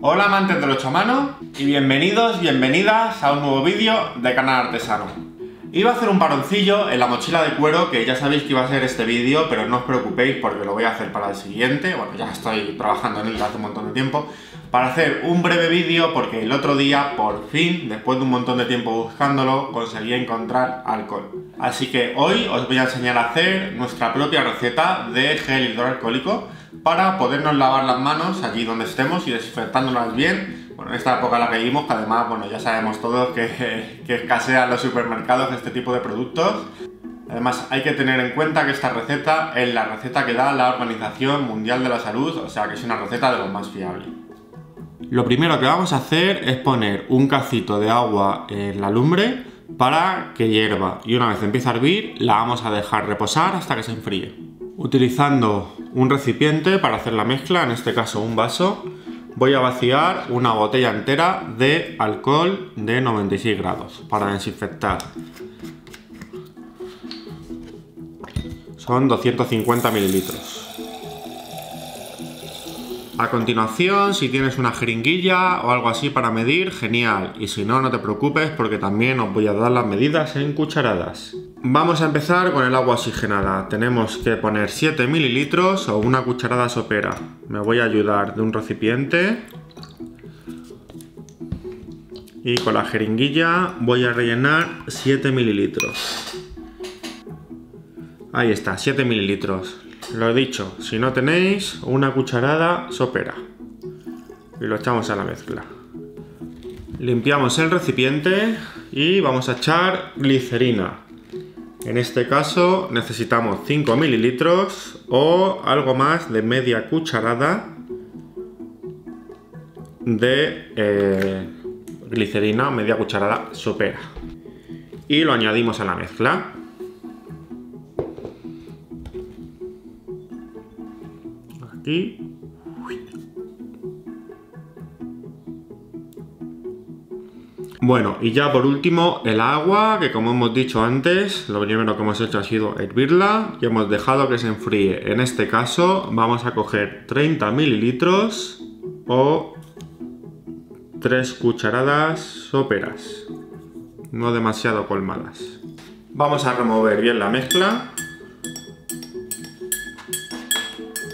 Hola amantes de los chamanos y bienvenidos, bienvenidas a un nuevo vídeo de Canal Artesano. Iba a hacer un paroncillo en la mochila de cuero, que ya sabéis que iba a ser este vídeo, pero no os preocupéis porque lo voy a hacer para el siguiente. Bueno, ya estoy trabajando en él hace un montón de tiempo, para hacer un breve vídeo porque el otro día, por fin, después de un montón de tiempo buscándolo, conseguí encontrar alcohol. Así que hoy os voy a enseñar a hacer nuestra propia receta de gel hidroalcohólico para podernos lavar las manos allí donde estemos y desinfectándolas bien. Bueno, en esta época en la que vivimos, que además, bueno, ya sabemos todos que escasean los supermercados este tipo de productos. Además, hay que tener en cuenta que esta receta es la receta que da la Organización Mundial de la Salud, o sea que es una receta de lo más fiable. Lo primero que vamos a hacer es poner un cacito de agua en la lumbre para que hierva, y una vez empiece a hervir la vamos a dejar reposar hasta que se enfríe. Utilizando un recipiente para hacer la mezcla, en este caso un vaso, voy a vaciar una botella entera de alcohol de 96 grados para desinfectar. Son 250 mililitros. A continuación, si tienes una jeringuilla o algo así para medir, genial. Y si no, no te preocupes porque también os voy a dar las medidas en cucharadas. Vamos a empezar con el agua oxigenada. Tenemos que poner 7 mililitros o una cucharada sopera. Me voy a ayudar de un recipiente. Y con la jeringuilla voy a rellenar 7 mililitros. Ahí está, 7 mililitros. Lo dicho, si no tenéis, una cucharada sopera. Y lo echamos a la mezcla. Limpiamos el recipiente y vamos a echar glicerina. En este caso necesitamos 5 mililitros o algo más de media cucharada de glicerina, media cucharada sopera. Y lo añadimos a la mezcla. Bueno, y ya por último el agua, que como hemos dicho antes, lo primero que hemos hecho ha sido hervirla y hemos dejado que se enfríe. En este caso vamos a coger 30 mililitros o 3 cucharadas soperas, no demasiado colmadas. Vamos a remover bien la mezcla.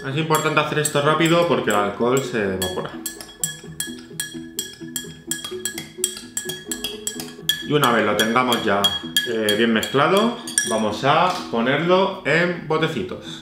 Es importante hacer esto rápido porque el alcohol se evapora. Y una vez lo tengamos ya bien mezclado, vamos a ponerlo en botecitos.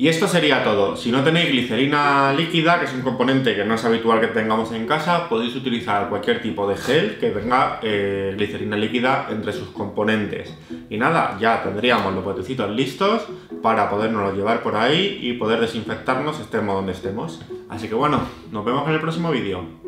Y esto sería todo. Si no tenéis glicerina líquida, que es un componente que no es habitual que tengamos en casa, podéis utilizar cualquier tipo de gel que tenga glicerina líquida entre sus componentes. Y nada, ya tendríamos los botecitos listos para podernos llevar por ahí y poder desinfectarnos estemos donde estemos. Así que bueno, nos vemos en el próximo vídeo.